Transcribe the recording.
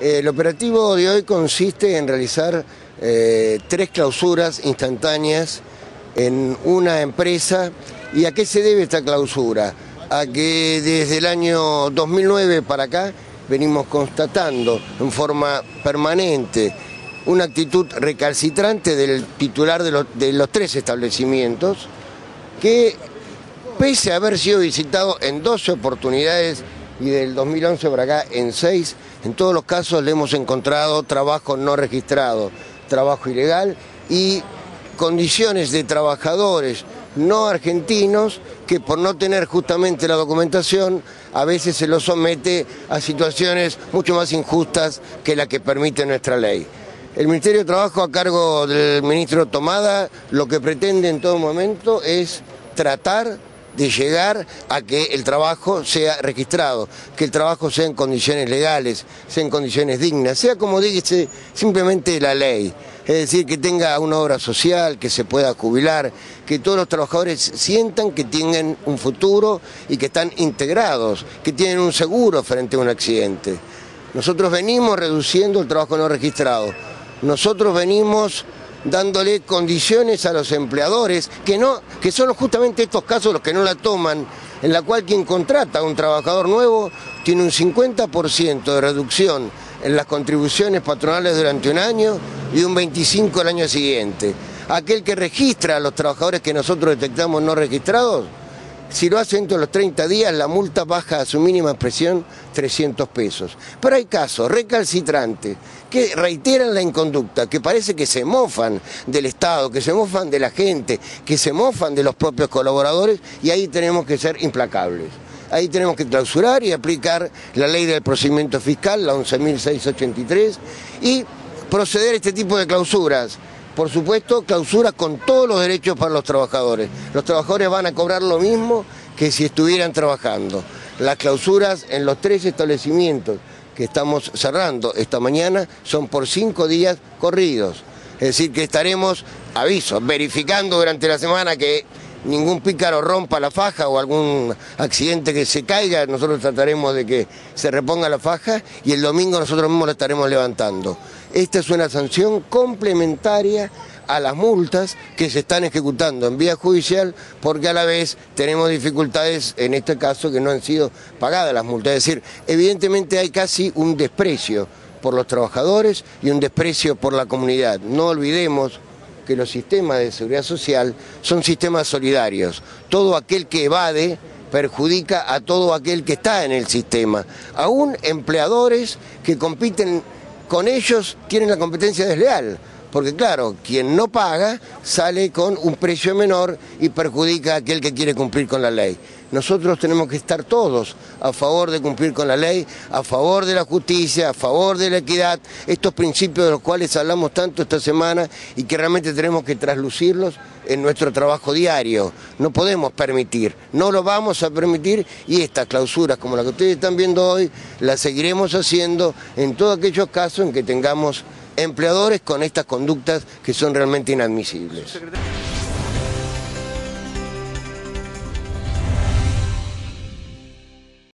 El operativo de hoy consiste en realizar tres clausuras instantáneas en una empresa. ¿Y a qué se debe esta clausura? A que desde el año 2009 para acá venimos constatando en forma permanente una actitud recalcitrante del titular de los tres establecimientos que, pese a haber sido visitado en 12 oportunidades y del 2011 para acá en 6, en todos los casos le hemos encontrado trabajo no registrado, trabajo ilegal y condiciones de trabajadores no argentinos que por no tener justamente la documentación a veces se los somete a situaciones mucho más injustas que la que permite nuestra ley. El Ministerio de Trabajo a cargo del ministro Tomada lo que pretende en todo momento es tratar de llegar a que el trabajo sea registrado, que el trabajo sea en condiciones legales, sea en condiciones dignas, sea como dice simplemente la ley. Es decir, que tenga una obra social, que se pueda jubilar, que todos los trabajadores sientan que tienen un futuro y que están integrados, que tienen un seguro frente a un accidente. Nosotros venimos reduciendo el trabajo no registrado, nosotros venimos dándole condiciones a los empleadores, que son justamente estos casos los que no la toman, en la cual quien contrata a un trabajador nuevo tiene un 50% de reducción en las contribuciones patronales durante un año y un 25% el año siguiente. Aquel que registra a los trabajadores que nosotros detectamos no registrados, si lo hace dentro de los 30 días, la multa baja a su mínima expresión 300 pesos. Pero hay casos recalcitrantes que reiteran la inconducta, que parece que se mofan del Estado, que se mofan de la gente, que se mofan de los propios colaboradores, y ahí tenemos que ser implacables. Ahí tenemos que clausurar y aplicar la ley del procedimiento fiscal, la 11.683, y proceder a este tipo de clausuras. Por supuesto, clausura con todos los derechos para los trabajadores. Los trabajadores van a cobrar lo mismo que si estuvieran trabajando. Las clausuras en los tres establecimientos que estamos cerrando esta mañana son por 5 días corridos. Es decir, que estaremos, aviso, verificando durante la semana que ningún pícaro rompa la faja o algún accidente que se caiga. Nosotros trataremos de que se reponga la faja y el domingo nosotros mismos la estaremos levantando. Esta es una sanción complementaria a las multas que se están ejecutando en vía judicial, porque a la vez tenemos dificultades en este caso que no han sido pagadas las multas. Es decir, evidentemente hay casi un desprecio por los trabajadores y un desprecio por la comunidad. No olvidemos que los sistemas de seguridad social son sistemas solidarios. Todo aquel que evade perjudica a todo aquel que está en el sistema. Aún empleadores que compiten con ellos tienen la competencia desleal, porque claro, quien no paga sale con un precio menor y perjudica a aquel que quiere cumplir con la ley. Nosotros tenemos que estar todos a favor de cumplir con la ley, a favor de la justicia, a favor de la equidad, estos principios de los cuales hablamos tanto esta semana y que realmente tenemos que traslucirlos en nuestro trabajo diario. No podemos permitir, no lo vamos a permitir, y estas clausuras como la que ustedes están viendo hoy las seguiremos haciendo en todos aquellos casos en que tengamos empleadores con estas conductas que son realmente inadmisibles.